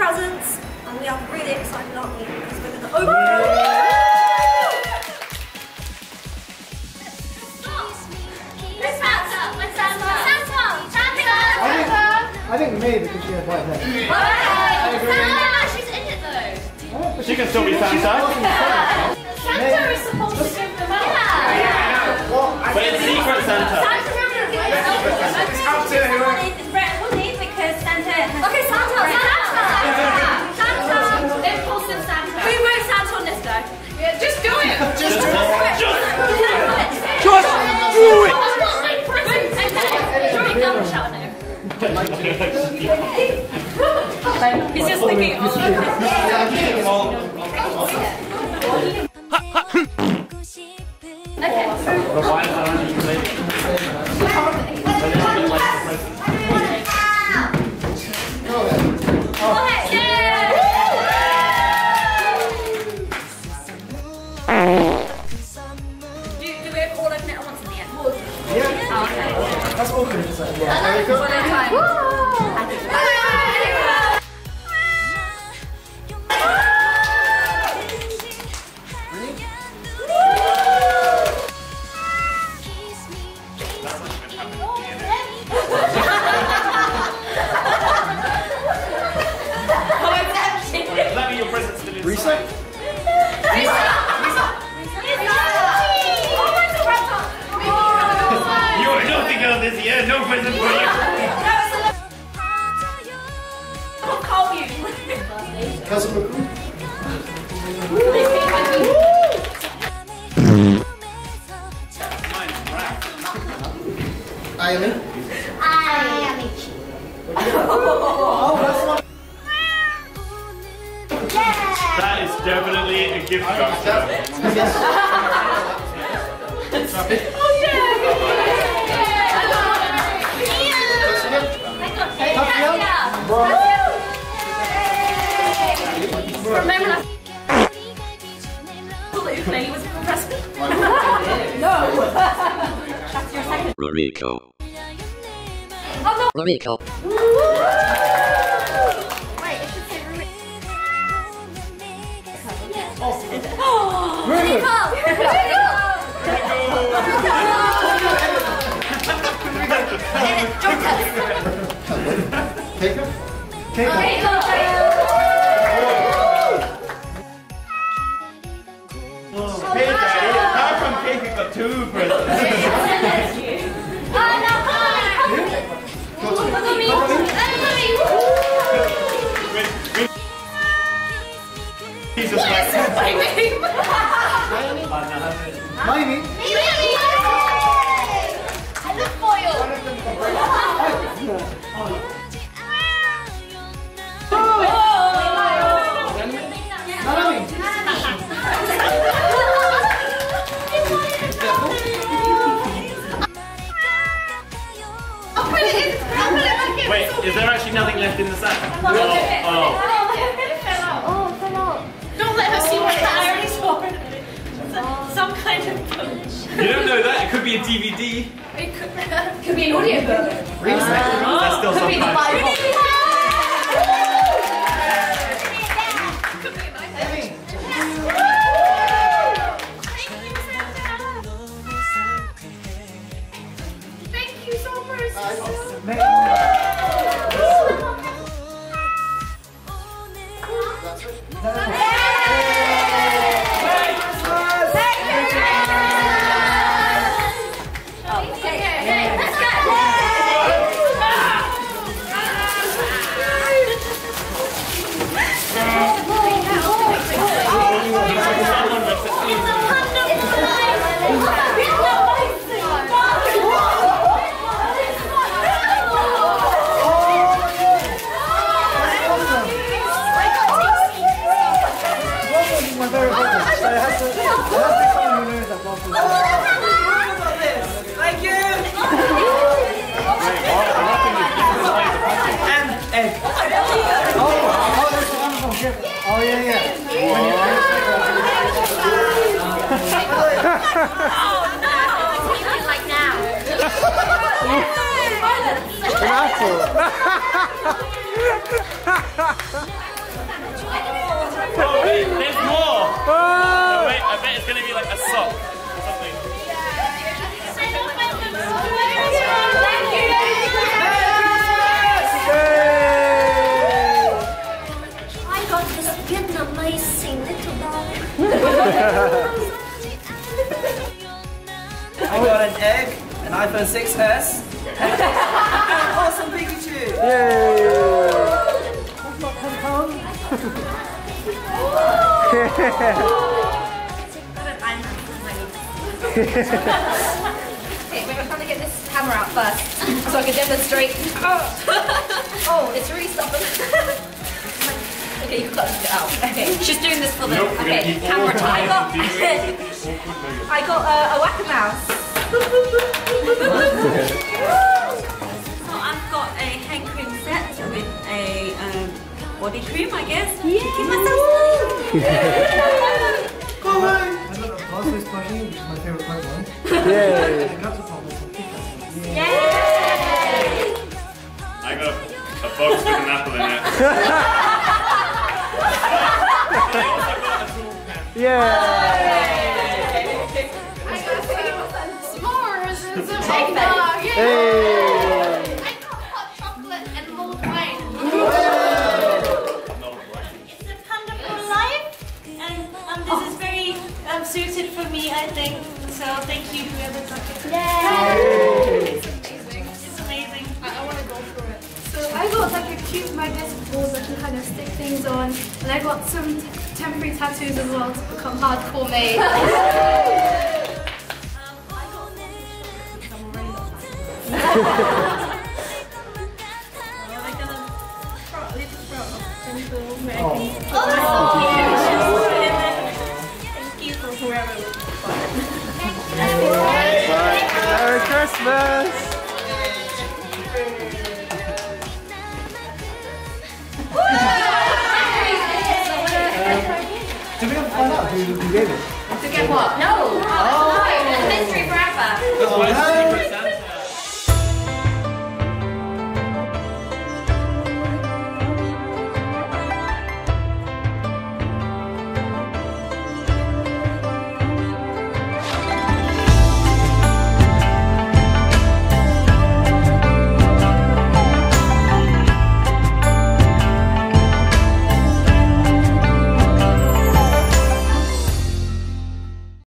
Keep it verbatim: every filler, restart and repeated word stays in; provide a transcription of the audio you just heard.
presents, and we are really excited, aren't we? Because we're going to open them. Where's Santa? Where's Santa? Santa! Santa! I think me, because she has white hair. I agree. She's in it though. She can still be Santa. Santa is supposed to give them out. Yeah. Yeah. Well, but it's secret Santa. Santa's not going to give them out. It's up to whoever. Okay, Santa, Santa, Santa, Santa, impulsive Santa. We wrote Santa on this though. Yeah, just do it. Just do it. Just do it. That's not my present. Drawing down the shower now. He's just thinking all over. Okay. That's all good. One at a time. Let me your presents to Risa? This year, no present for you. I'll call you. Cousin McCool. I am in. I am in. Oh, that's one. That is definitely a gift voucher. Oh, yeah. Remember that Luke was impressed with me? No! That's your second. Rico. Oh no! Rico. Wait, it should say Rico. Oh! Rico! Rico! Rico! Rico! Rico! Rico! Two presents. Oh, no, come on. Look at me. Look Jesus, what is my name? My name? I look for you. Oh, my God. Wait, is there actually nothing left in the sack? Oh, oh. It fell out. Oh, it fell out. Don't let her see what I already swallowed. Some kind of punch. You don't know that. It could be a D V D. It could, it could be an audio book. Uh, That's still could some be punch. The Bible. Oh yeah, yeah. Oh no! It's like now. An apple. Oh, wait, there's more. Oh. No, wait, I bet it's going to be like a sock or something. I got this good, amazing little dog. I got an egg, an iPhone six S, and an awesome Pikachu! Okay, we're trying to get this hammer out first, so I can demonstrate. Oh, oh it's really stubborn. Okay, you closed it out. Okay, she's doing this for the nope, okay, camera time. I got, I got uh, a whack-a-mouse. So I've got a hand cream set with a um, body cream, I guess. Yeah. Keep myself Go on. I got a Bosses plushie, which is my favorite part one. Yeah. I got the Bosses. Yay! I got a box with an apple in it. Yeah! I got s'mores and some eggnog! Hey. I got hot chocolate and mulled wine! It's a wonderful life, and um, this is very um, suited for me, I think. So thank you, whoever took it. Yay! It's amazing. It's amazing. I, I want to go for it. So I got like a cute magnetic ball that can kind of stick things on, and I got some temporary tattoos as well to become hardcore me. um, I got a little bra off. Oh, that's so cute! Thank you for whoever was fun. Merry Christmas! To get what? No! Oh, no! It's a mystery forever!